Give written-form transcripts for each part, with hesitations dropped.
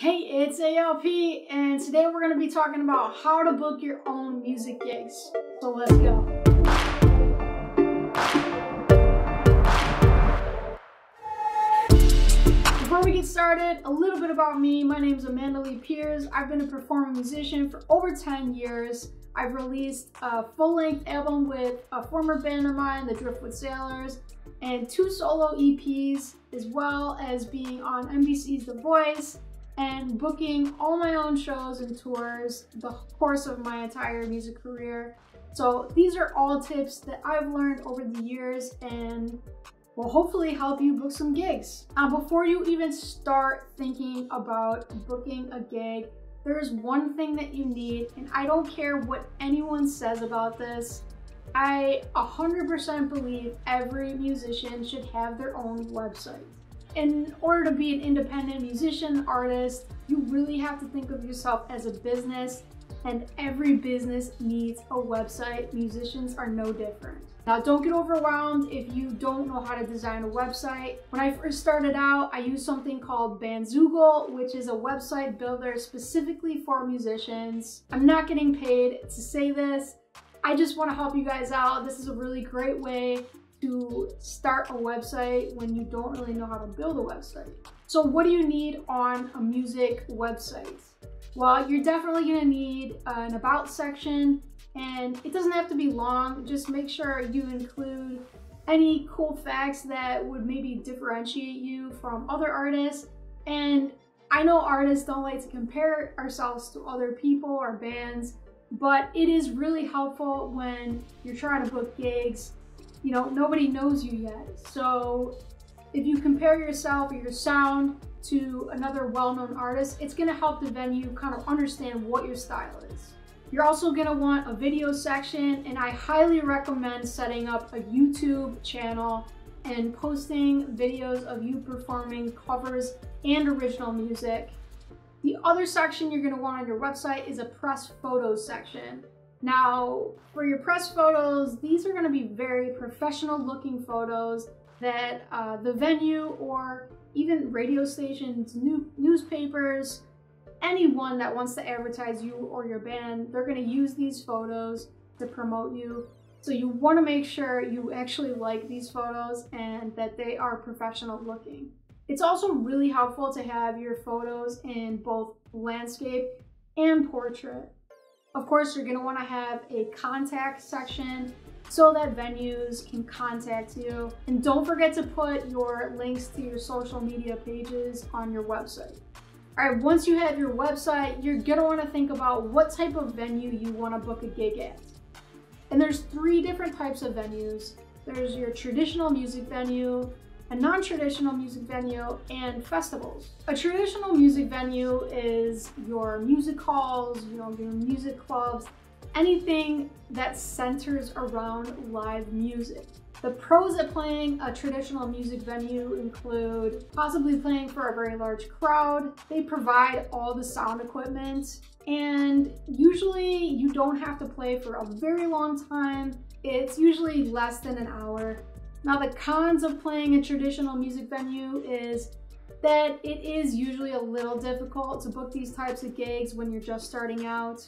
Hey, it's ALP, and today we're going to be talking about how to book your own music gigs. So let's go. Before we get started, a little bit about me. My name is Amanda Lee Pierce. I've been a performing musician for over 10 years. I've released a full-length album with a former band of mine, The Driftwood Sailors, and two solo EPs, as well as being on NBC's The Voice, and booking all my own shows and tours the course of my entire music career. So these are all tips that I've learned over the years and will hopefully help you book some gigs. Before you even start thinking about booking a gig, there's one thing that you need, and I don't care what anyone says about this. I 100% believe every musician should have their own website. In order to be an independent musician, artist, you really have to think of yourself as a business, and every business needs a website. Musicians are no different. Now, don't get overwhelmed if you don't know how to design a website. When I first started out, I used something called Bandzoogle, which is a website builder specifically for musicians. I'm not getting paid to say this. I just want to help you guys out. This is a really great way to start a website when you don't really know how to build a website. So what do you need on a music website? Well, you're definitely gonna need an about section, and it doesn't have to be long. Just make sure you include any cool facts that would maybe differentiate you from other artists. And I know artists don't like to compare ourselves to other people or bands, but it is really helpful when you're trying to book gigs. You know, nobody knows you yet. So if you compare yourself or your sound to another well-known artist, it's gonna help the venue kind of understand what your style is. You're also gonna want a video section, and I highly recommend setting up a YouTube channel and posting videos of you performing covers and original music. The other section you're gonna want on your website is a press photos section. Now, for your press photos, these are gonna be very professional looking photos that the venue or even radio stations, newspapers, anyone that wants to advertise you or your band, they're gonna use these photos to promote you. So you wanna make sure you actually like these photos and that they are professional looking. It's also really helpful to have your photos in both landscape and portrait. Of course, you're gonna wanna have a contact section so that venues can contact you. And don't forget to put your links to your social media pages on your website. All right, once you have your website, you're gonna wanna think about what type of venue you wanna book a gig at. And there's three different types of venues. There's your traditional music venue, a non-traditional music venue, and festivals. A traditional music venue is your music halls, you know, your music clubs, anything that centers around live music. The pros of playing a traditional music venue include possibly playing for a very large crowd. They provide all the sound equipment, and usually you don't have to play for a very long time. It's usually less than an hour. Now, the cons of playing a traditional music venue is that it is usually a little difficult to book these types of gigs when you're just starting out.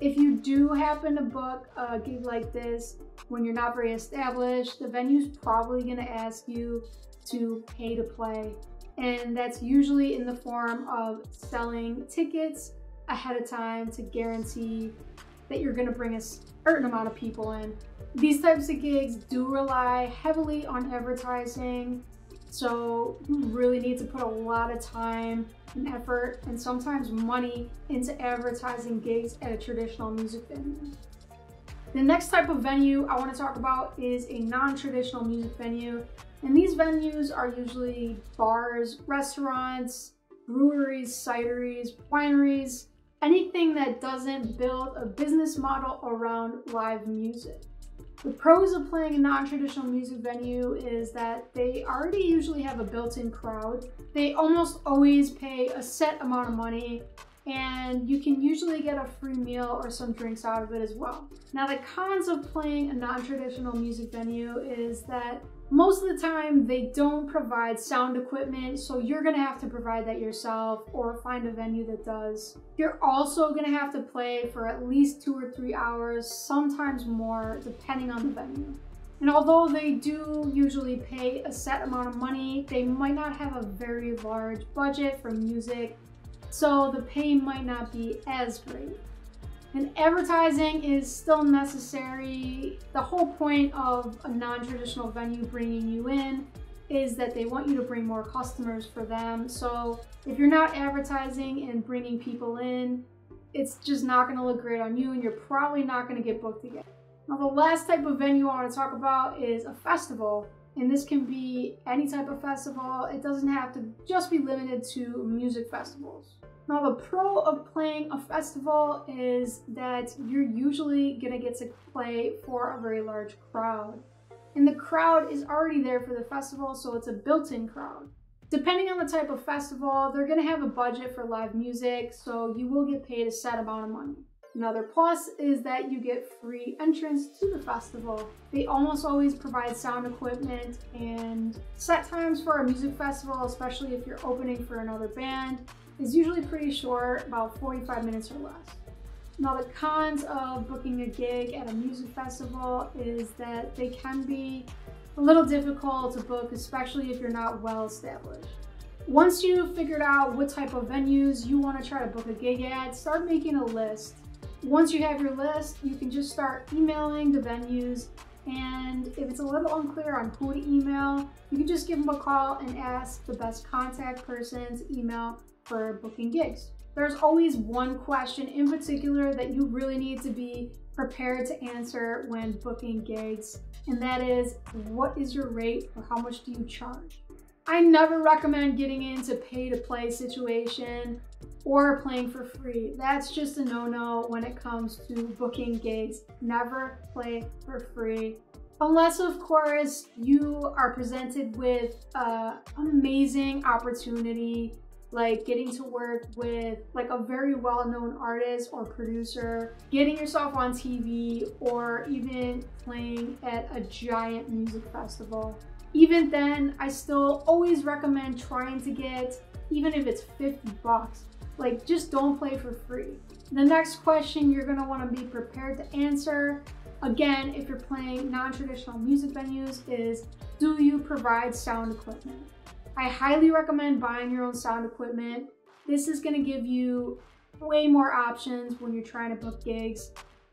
If you do happen to book a gig like this when you're not very established, the venue's probably gonna ask you to pay to play. And that's usually in the form of selling tickets ahead of time to guarantee that you're gonna bring a certain amount of people in. These types of gigs do rely heavily on advertising, so you really need to put a lot of time and effort and sometimes money into advertising gigs at a traditional music venue. The next type of venue I want to talk about is a non-traditional music venue, and these venues are usually bars, restaurants, breweries, cideries, wineries, anything that doesn't build a business model around live music. The pros of playing a non-traditional music venue is that they already usually have a built-in crowd. They almost always pay a set amount of money, and you can usually get a free meal or some drinks out of it as well. Now, the cons of playing a non-traditional music venue is that Most of the time they don't provide sound equipment, so you're gonna have to provide that yourself or find a venue that does. You're also gonna have to play for at least 2 or 3 hours, sometimes more, depending on the venue. And although they do usually pay a set amount of money, they might not have a very large budget for music, so the pay might not be as great. And advertising is still necessary. The whole point of a non-traditional venue bringing you in is that they want you to bring more customers for them. So if you're not advertising and bringing people in, it's just not gonna look great on you, and you're probably not gonna get booked again. Now, the last type of venue I wanna talk about is a festival. And this can be any type of festival. It doesn't have to just be limited to music festivals. Now, the pro of playing a festival is that you're usually gonna get to play for a very large crowd. And the crowd is already there for the festival, so it's a built-in crowd. Depending on the type of festival, they're gonna have a budget for live music, so you will get paid a set amount of money. Another plus is that you get free entrance to the festival. They almost always provide sound equipment and set times for a music festival, especially if you're opening for another band, is usually pretty short, about 45 minutes or less. Now, the cons of booking a gig at a music festival is that they can be a little difficult to book, especially if you're not well established. Once you've figured out what type of venues you want to try to book a gig at, start making a list. Once you have your list, you can just start emailing the venues, and if it's a little unclear on who to email, you can just give them a call and ask the best contact person's email for booking gigs. There's always one question in particular that you really need to be prepared to answer when booking gigs, and that is, what is your rate or how much do you charge? I never recommend getting into pay-to-play situation or playing for free. That's just a no-no when it comes to booking gigs. Never play for free. Unless, of course, you are presented with an amazing opportunity, like getting to work with like a very well-known artist or producer, getting yourself on TV, or even playing at a giant music festival. Even then, I still always recommend trying to get, even if it's 50 bucks, like just don't play for free. The next question you're gonna wanna be prepared to answer, again, if you're playing non-traditional music venues, is, do you provide sound equipment? I highly recommend buying your own sound equipment. This is gonna give you way more options when you're trying to book gigs.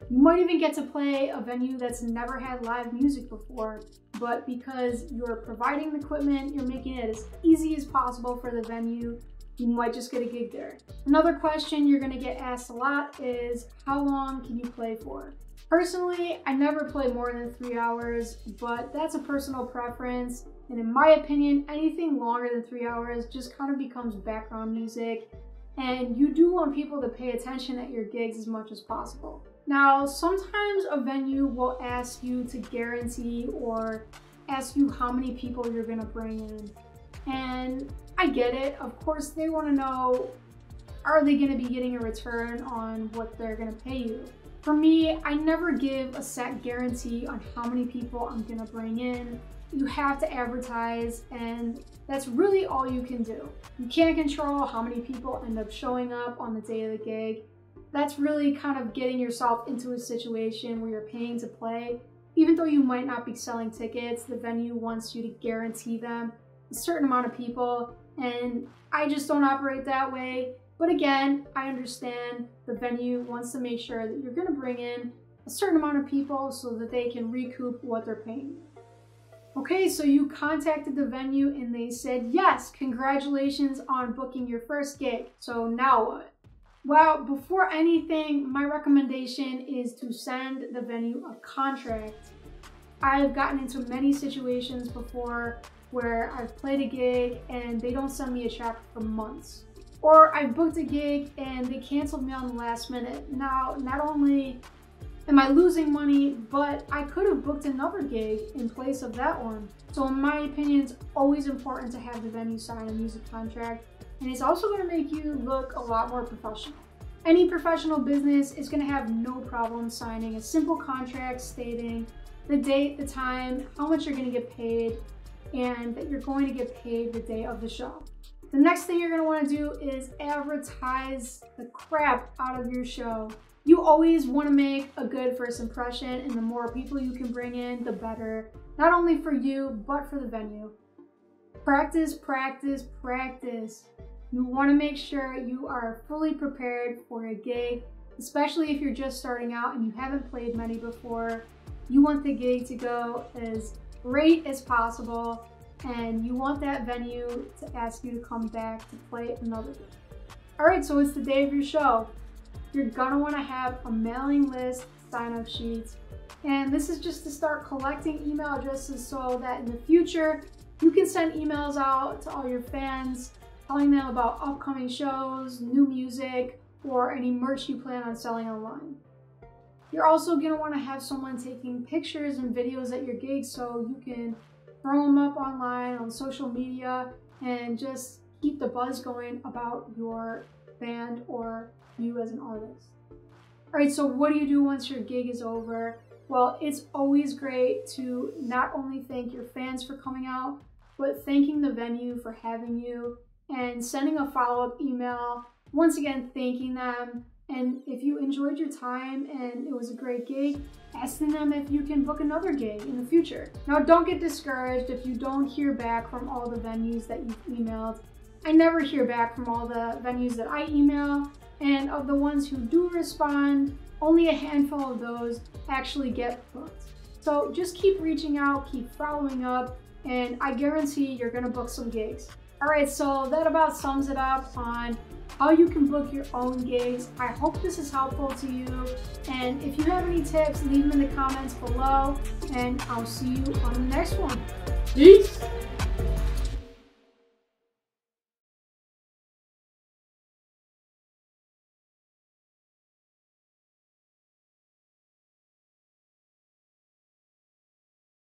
You might even get to play a venue that's never had live music before, but because you're providing the equipment, you're making it as easy as possible for the venue, you might just get a gig there. Another question you're gonna get asked a lot is, how long can you play for? Personally, I never play more than 3 hours, but that's a personal preference. And in my opinion, anything longer than 3 hours just kind of becomes background music, and you do want people to pay attention at your gigs as much as possible. Now, sometimes a venue will ask you to guarantee or ask you how many people you're gonna bring in. And I get it, of course they wanna know, are they gonna be getting a return on what they're gonna pay you? For me, I never give a set guarantee on how many people I'm gonna bring in. You have to advertise, and that's really all you can do. You can't control how many people end up showing up on the day of the gig. That's really kind of getting yourself into a situation where you're paying to play. Even though you might not be selling tickets, the venue wants you to guarantee them a certain amount of people, and I just don't operate that way. But again, I understand the venue wants to make sure that you're gonna bring in a certain amount of people so that they can recoup what they're paying. Okay, so you contacted the venue and they said, yes, congratulations on booking your first gig. So now what? Well, before anything, my recommendation is to send the venue a contract. I've gotten into many situations before where I've played a gig and they don't send me a check for months. Or I booked a gig and they canceled me on the last minute. Now, not only am I losing money, but I could have booked another gig in place of that one. So in my opinion, it's always important to have the venue sign a music contract, and it's also gonna make you look a lot more professional. Any professional business is gonna have no problem signing a simple contract stating the date, the time, how much you're going to get paid, and that you're going to get paid the day of the show. The next thing you're going to want to do is advertise the crap out of your show. You always want to make a good first impression, and the more people you can bring in, the better. Not only for you, but for the venue. Practice, practice, practice. You want to make sure you are fully prepared for a gig, especially if you're just starting out and you haven't played many before. You want the gig to go as great as possible, and you want that venue to ask you to come back to play another gig. All right, so it's the day of your show. You're gonna wanna have a mailing list, sign-up sheets, and this is just to start collecting email addresses so that in the future, you can send emails out to all your fans, telling them about upcoming shows, new music, or any merch you plan on selling online. You're also gonna wanna have someone taking pictures and videos at your gigs so you can throw them up online on social media and just keep the buzz going about your band or you as an artist. All right, so what do you do once your gig is over? Well, it's always great to not only thank your fans for coming out, but thanking the venue for having you and sending a follow-up email, once again, thanking them. And if you enjoyed your time and it was a great gig, asking them if you can book another gig in the future. Now, don't get discouraged if you don't hear back from all the venues that you've emailed. I never hear back from all the venues that I email, and of the ones who do respond, only a handful of those actually get booked. So just keep reaching out, keep following up, and I guarantee you're gonna book some gigs. All right, so that about sums it up on how you can book your own gigs. I hope this is helpful to you, and if you have any tips, leave them in the comments below, and I'll see you on the next one. Peace!